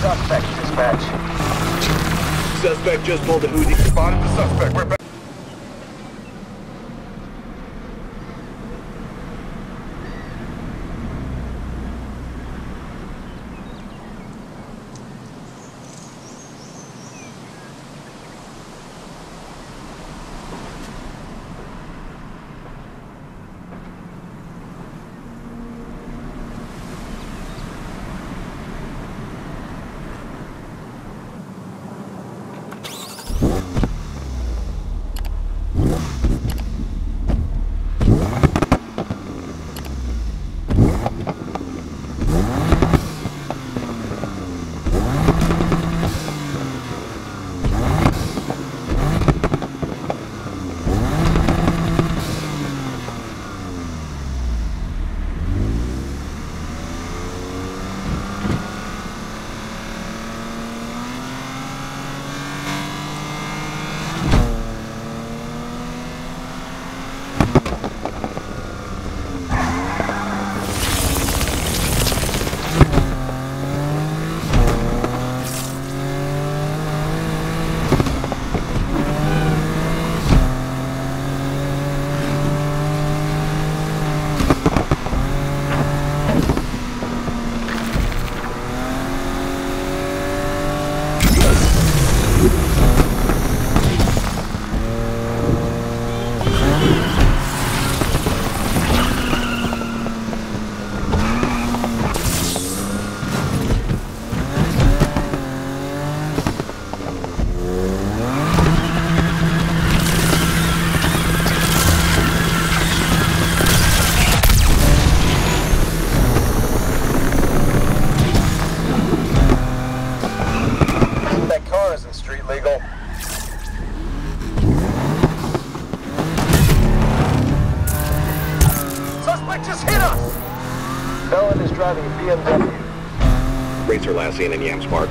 Suspect, dispatch. Suspect just pulled the Houthi. Spotted the suspect. We're back. Seen in Yams Park.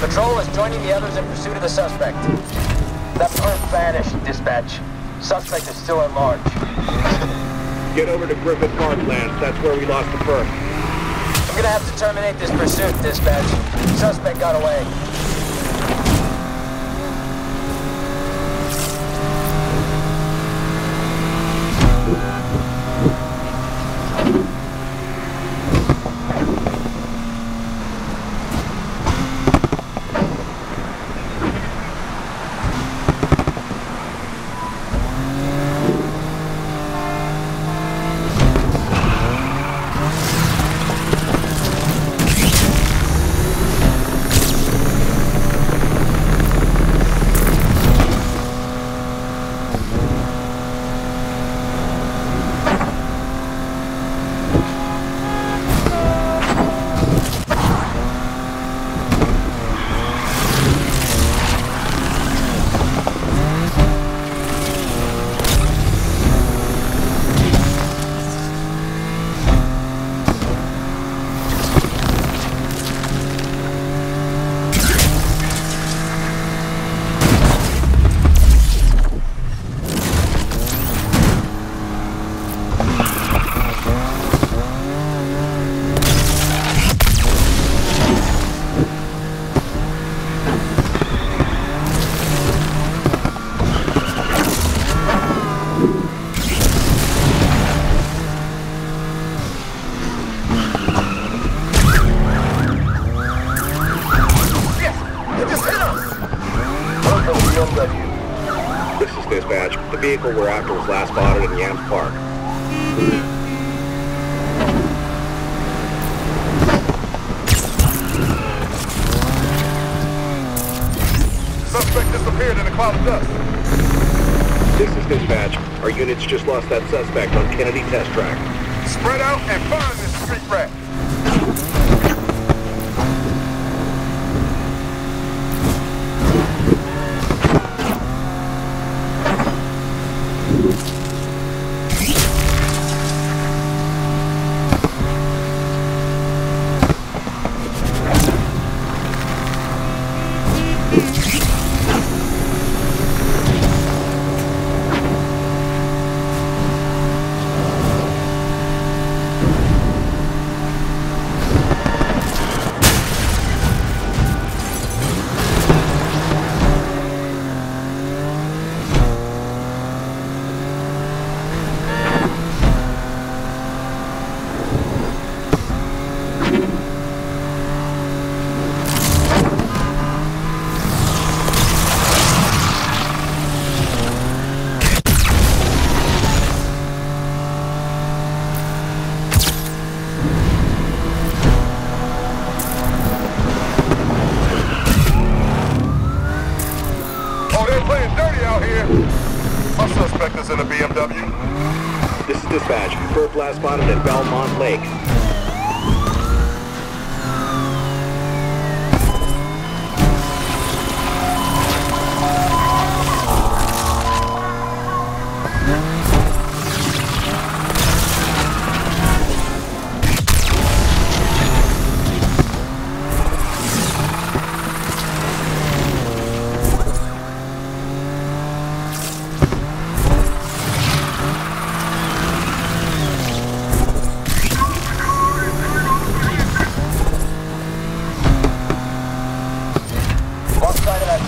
Patrol is joining the others in pursuit of the suspect. That perp vanished, dispatch. Suspect is still at large. Get over to Griffith Parklands. That's where we lost the perp. I'm gonna have to terminate this pursuit, dispatch. Suspect got away. We're after was last spotted in Yams Park. Suspect disappeared in a cloud of dust. This is dispatch. Our units just lost that suspect on Kennedy Test Track. Spread out and burn this street rat. playing dirty out here. Our suspect is in a BMW. This is dispatch. First blast spotted at Belmont Lake.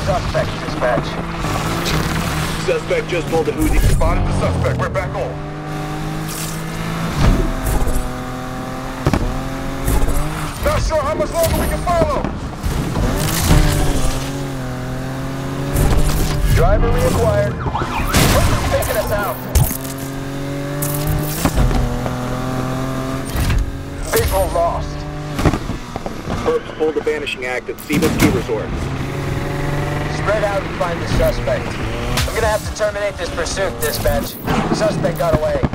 Suspect, dispatch. Suspect just pulled a Houthi. Spotted the suspect. We're back on. Not sure how much longer we can follow. Driver reacquired. Who's taking us out? Visual lost. Perps pulled a vanishing act at Seaman Ski Resort. Spread out and find the suspect. I'm gonna have to terminate this pursuit, dispatch. The suspect got away.